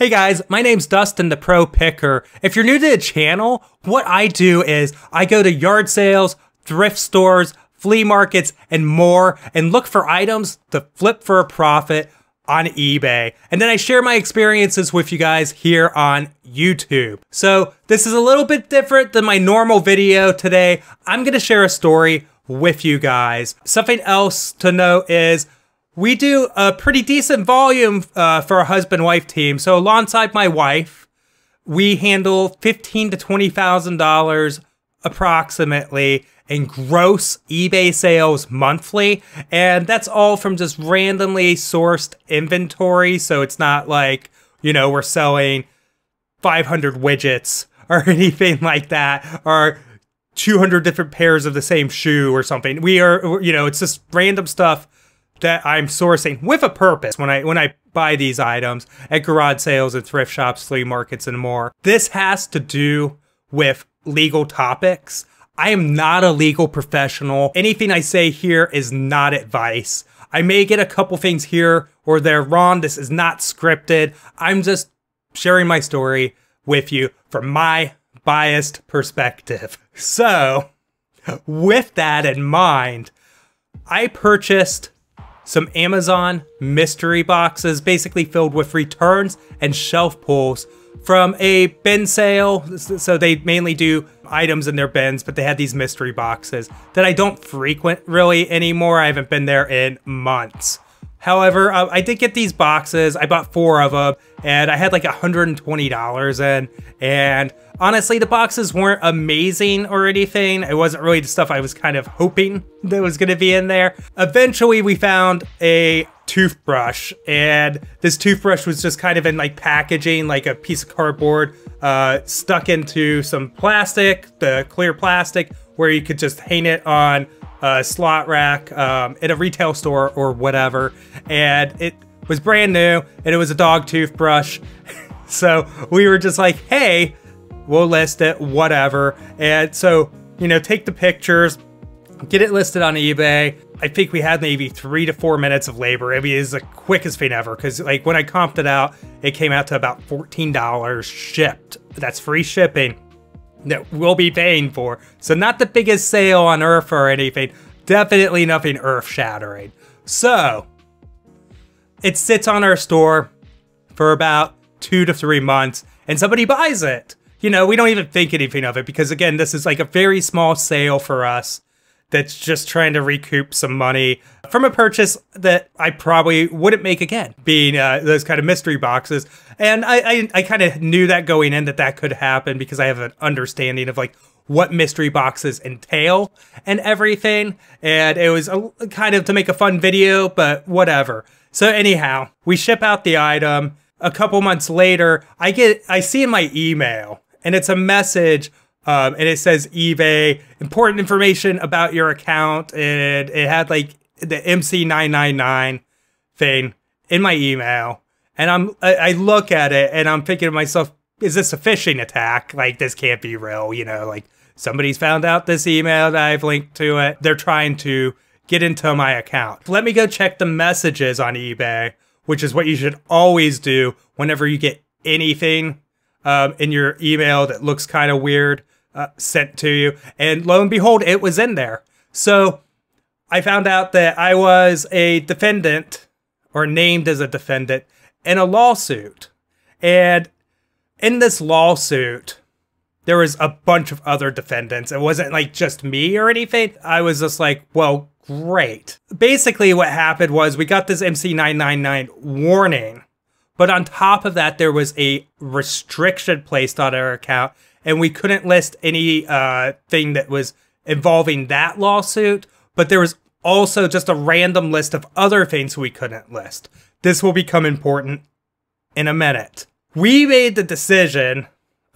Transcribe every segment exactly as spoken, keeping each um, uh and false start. Hey guys, my name's Dustin the Pro Picker. If you're new to the channel, what I do is I go to yard sales, thrift stores, flea markets, and more, and look for items to flip for a profit on eBay. And then I share my experiences with you guys here on YouTube. So this is a little bit different than my normal video today. I'm gonna share a story with you guys. Something else to note is we do a pretty decent volume uh, for our husband-wife team. So alongside my wife, we handle fifteen to twenty thousand dollars approximately in gross eBay sales monthly. And that's all from just randomly sourced inventory. So it's not like, you know, we're selling five hundred widgets or anything like that, or two hundred different pairs of the same shoe or something. We are, you know, it's just random stuff that I'm sourcing with a purpose when I when I buy these items at garage sales and thrift shops, flea markets, and more. This has to do with legal topics. I am not a legal professional. Anything I say here is not advice. I may get a couple things here or there wrong. This is not scripted. I'm just sharing my story with you from my biased perspective. So, with that in mind, I purchased some Amazon mystery boxes, basically filled with returns and shelf pulls from a bin sale. So they mainly do items in their bins, but they had these mystery boxes that I don't frequent really anymore. I haven't been there in months. However, uh, I did get these boxes. I bought four of them and I had like one hundred twenty dollars in. And honestly, the boxes weren't amazing or anything. It wasn't really the stuff I was kind of hoping that was gonna be in there. Eventually we found a toothbrush, and this toothbrush was just kind of in like packaging, like a piece of cardboard uh, stuck into some plastic, the clear plastic, where you could just hang it on a slot rack um, at a retail store or whatever. And it was brand new and it was a dog toothbrush. So we were just like, hey, we'll list it, whatever. And so, you know, take the pictures, get it listed on eBay. I think we had maybe three to four minutes of labor. I mean, it's the quickest thing ever. Cause like when I comped it out, it came out to about fourteen dollars shipped. That's free shipping that we'll be paying for. So not the biggest sale on earth or anything, definitely nothing earth shattering. So it sits on our store for about two to three months and somebody buys it. You know, we don't even think anything of it because again, this is like a very small sale for us that's just trying to recoup some money from a purchase that I probably wouldn't make again, being uh, those kind of mystery boxes. And I, I, I kind of knew that going in that that could happen because I have an understanding of like what mystery boxes entail and everything. And it was a, kind of to make a fun video, but whatever. So anyhow, we ship out the item. A couple months later, I get, I see in my email, and it's a message, um, and it says eBay, important information about your account, and it had like the M C nine nine nine thing in my email, and I'm, I, I look at it, and I'm thinking to myself, is this a phishing attack? Like, this can't be real, you know, like, somebody's found out this email that I've linked to it, they're trying to get into my account. Let me go check the messages on eBay, which is what you should always do whenever you get anything Um, in your email that looks kind of weird uh, sent to you. And lo and behold, it was in there. So I found out that I was a defendant or named as a defendant in a lawsuit. And in this lawsuit, there was a bunch of other defendants. It wasn't like just me or anything. I was just like, well, great. Basically what happened was we got this M C nine nine nine warning. But on top of that, there was a restriction placed on our account, and we couldn't list any uh, thing that was involving that lawsuit. But there was also just a random list of other things we couldn't list. This will become important in a minute. We made the decision,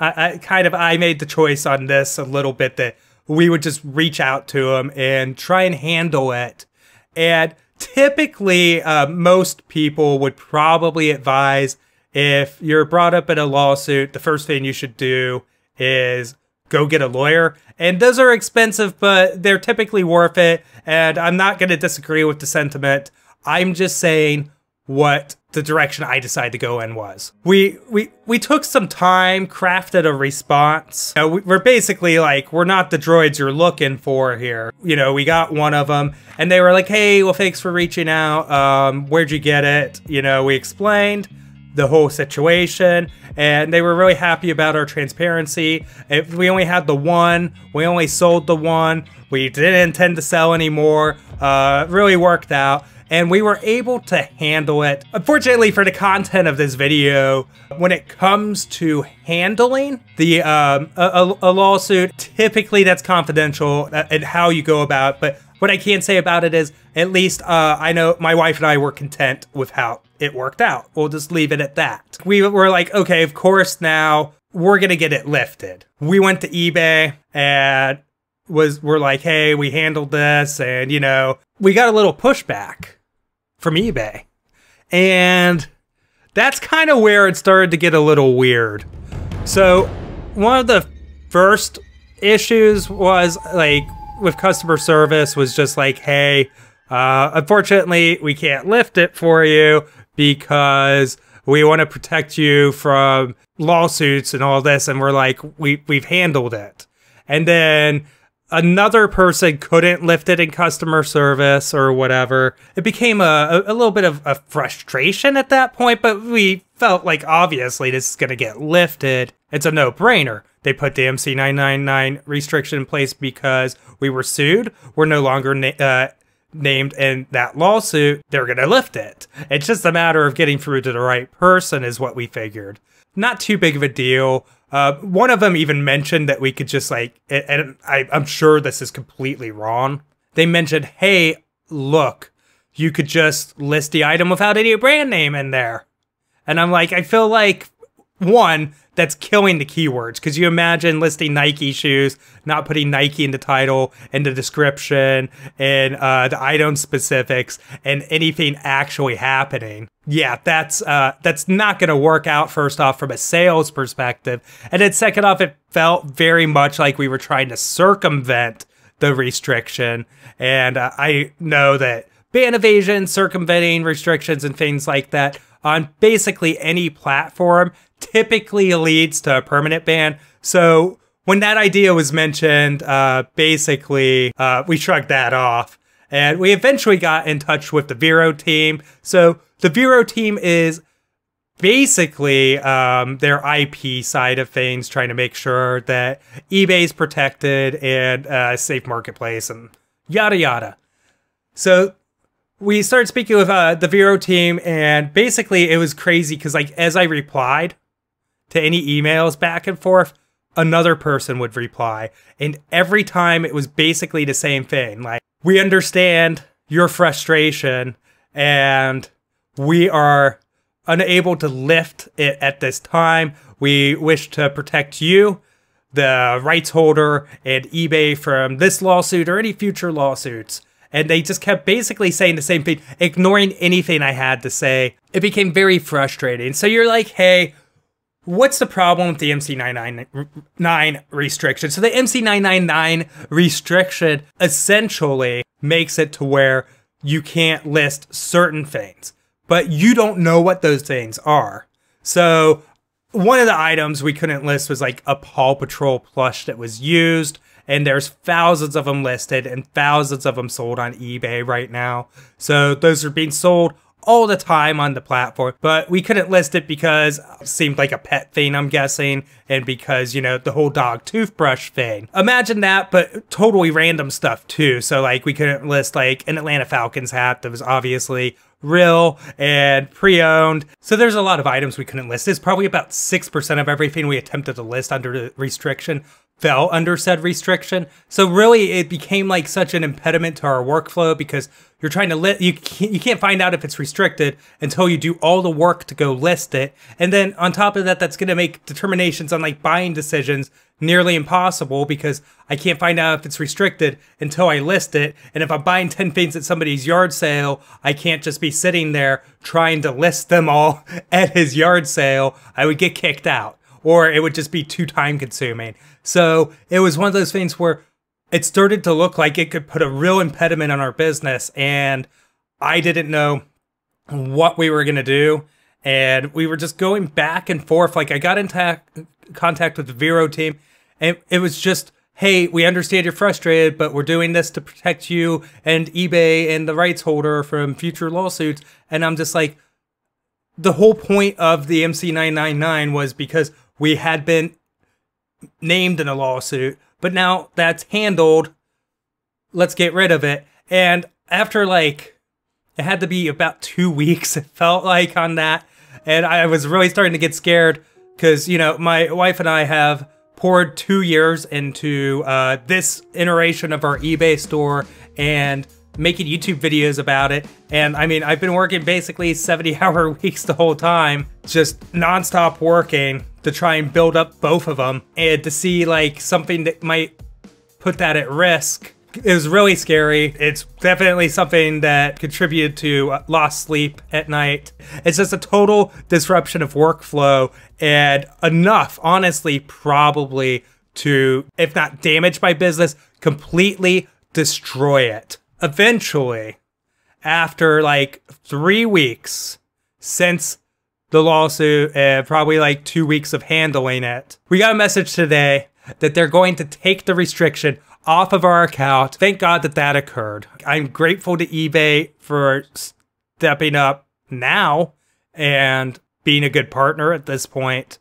I, I kind of I made the choice on this a little bit, that we would just reach out to them and try and handle it. And typically, uh, most people would probably advise if you're brought up in a lawsuit, the first thing you should do is go get a lawyer. And those are expensive, but they're typically worth it. And I'm not going to disagree with the sentiment. I'm just saying what the direction I decided to go in was. We we we took some time, crafted a response. You know, we're basically like, we're not the droids you're looking for here. You know, we got one of them and they were like, hey, well, thanks for reaching out. Um, where'd you get it? You know, we explained the whole situation and they were really happy about our transparency. If we only had the one, we only sold the one, we didn't intend to sell anymore. Uh, really worked out. And we were able to handle it. Unfortunately for the content of this video, when it comes to handling the um, a, a lawsuit, typically that's confidential and how you go about it. But what I can say about it is, at least uh, I know my wife and I were content with how it worked out. We'll just leave it at that. We were like, okay, of course now we're gonna get it lifted. We went to eBay and was we're like, hey, we handled this, and you know, we got a little pushback from eBay. And that's kind of where it started to get a little weird. So one of the first issues was like with customer service was just like, hey, uh, unfortunately we can't lift it for you because we want to protect you from lawsuits and all this. And we're like, we, we've handled it. And then another person couldn't lift it in customer service or whatever. It became a, a, a little bit of a frustration at that point, but we felt like obviously this is gonna get lifted. It's a no-brainer. They put the M C nine nine nine restriction in place because we were sued. We're no longer na uh, named in that lawsuit. They're gonna lift it. It's just a matter of getting through to the right person is what we figured. Not too big of a deal. Uh, one of them even mentioned that we could just like, and I, I'm sure this is completely wrong. They mentioned, hey, look, you could just list the item without any brand name in there. And I'm like, I feel like, one, that's killing the keywords. Because you imagine listing Nike shoes, not putting Nike in the title and the description and uh, the item specifics and anything actually happening. Yeah, that's uh, that's not going to work out, first off, from a sales perspective. And then second off, it felt very much like we were trying to circumvent the restriction. And uh, I know that ban evasion, circumventing restrictions and things like that on basically any platform typically leads to a permanent ban. So when that idea was mentioned, uh, basically uh, we shrugged that off and we eventually got in touch with the Vero team. So the Vero team is basically um, their I P side of things, trying to make sure that eBay's protected and uh, safe marketplace and yada, yada. So we started speaking with uh, the Vero team, and basically it was crazy because like as I replied to any emails back and forth, another person would reply. And every time it was basically the same thing. Like, we understand your frustration and we are unable to lift it at this time. We wish to protect you, the rights holder, and eBay from this lawsuit or any future lawsuits. And they just kept basically saying the same thing, ignoring anything I had to say. It became very frustrating. So you're like, hey, what's the problem with the M C nine nine nine restriction? So the M C nine nine nine restriction essentially makes it to where you can't list certain things, but you don't know what those things are. So one of the items we couldn't list was like a Paw Patrol plush that was used, and there's thousands of them listed and thousands of them sold on eBay right now. So those are being sold all the time on the platform, but we couldn't list it because it seemed like a pet thing, I'm guessing, and because, you know, the whole dog toothbrush thing. Imagine that, but totally random stuff too. So like we couldn't list like an Atlanta Falcons hat that was obviously real and pre-owned. So there's a lot of items we couldn't list. It's probably about six percent of everything we attempted to list under the restriction fell under said restriction. So really it became like such an impediment to our workflow because you're trying to list, you can't, you can't find out if it's restricted until you do all the work to go list it. And then on top of that, that's gonna make determinations on like buying decisions nearly impossible because I can't find out if it's restricted until I list it. And if I'm buying ten things at somebody's yard sale, I can't just be sitting there trying to list them all at his yard sale. I would get kicked out, or it would just be too time consuming. So it was one of those things where it started to look like it could put a real impediment on our business. And I didn't know what we were gonna do, and we were just going back and forth. Like, I got into contact with the Vero team, and it was just, hey, we understand you're frustrated, but we're doing this to protect you and eBay and the rights holder from future lawsuits. And I'm just like, the whole point of the M C nine nine nine was because we had been named in a lawsuit, but now that's handled. Let's get rid of it. And after, like, it had to be about two weeks, it felt like, on that. And I was really starting to get scared because, you know, my wife and I have poured two years into uh, this iteration of our eBay store and making YouTube videos about it. And I mean, I've been working basically seventy hour weeks the whole time, just nonstop working to try and build up both of them. And to see like something that might put that at risk, it was really scary. It's definitely something that contributed to lost sleep at night. It's just a total disruption of workflow, and enough, honestly, probably to, if not damage my business, completely destroy it. Eventually, after like three weeks since the lawsuit and probably like two weeks of handling it, we got a message today that they're going to take the restriction off of our account. Thank God that that occurred. I'm grateful to eBay for stepping up now and being a good partner at this point.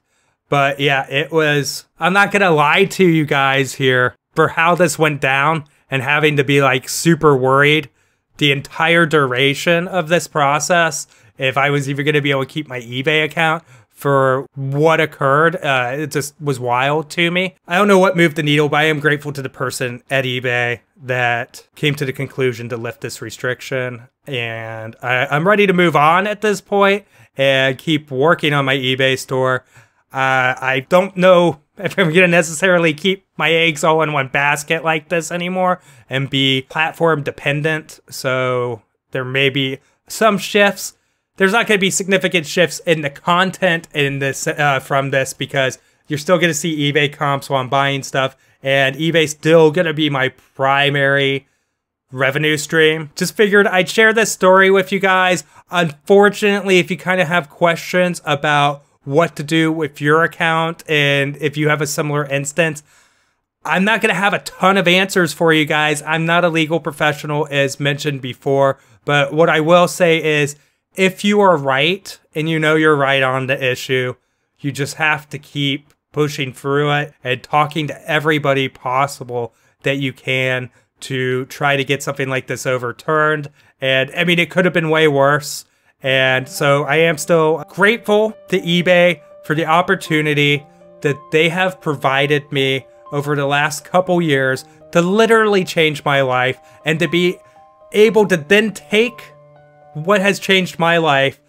But yeah, it was, I'm not gonna lie to you guys here for how this went down and having to be like super worried the entire duration of this process, if I was even gonna be able to keep my eBay account for what occurred. Uh, it just was wild to me. I don't know what moved the needle, but I am grateful to the person at eBay that came to the conclusion to lift this restriction. And I, I'm ready to move on at this point and keep working on my eBay store. Uh, I don't know if I'm gonna necessarily keep my eggs all in one basket like this anymore and be platform dependent. So there may be some shifts. There's not going to be significant shifts in the content in this uh, from this, because you're still going to see eBay comps while I'm buying stuff, and eBay's still going to be my primary revenue stream. Just figured I'd share this story with you guys. Unfortunately, if you kind of have questions about what to do with your account and if you have a similar instance, I'm not going to have a ton of answers for you guys. I'm not a legal professional, as mentioned before, but what I will say is, if you are right and you know you're right on the issue, you just have to keep pushing through it and talking to everybody possible that you can to try to get something like this overturned. And I mean, it could have been way worse. And so I am still grateful to eBay for the opportunity that they have provided me over the last couple years to literally change my life, and to be able to then take what has changed my life,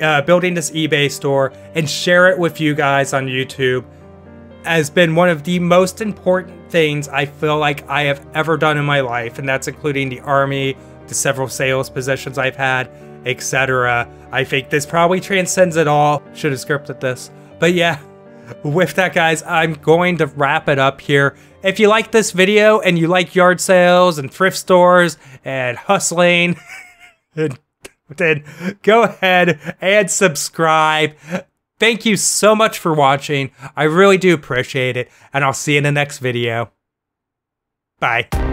uh, building this eBay store, and share it with you guys on YouTube, has been one of the most important things I feel like I have ever done in my life. And that's including the Army, the several sales positions I've had, et cetera. I think this probably transcends it all. Should have scripted this. But yeah, with that, guys, I'm going to wrap it up here. If you like this video and you like yard sales and thrift stores and hustling, then go ahead and subscribe. Thank you so much for watching. I really do appreciate it, and I'll see you in the next video. Bye.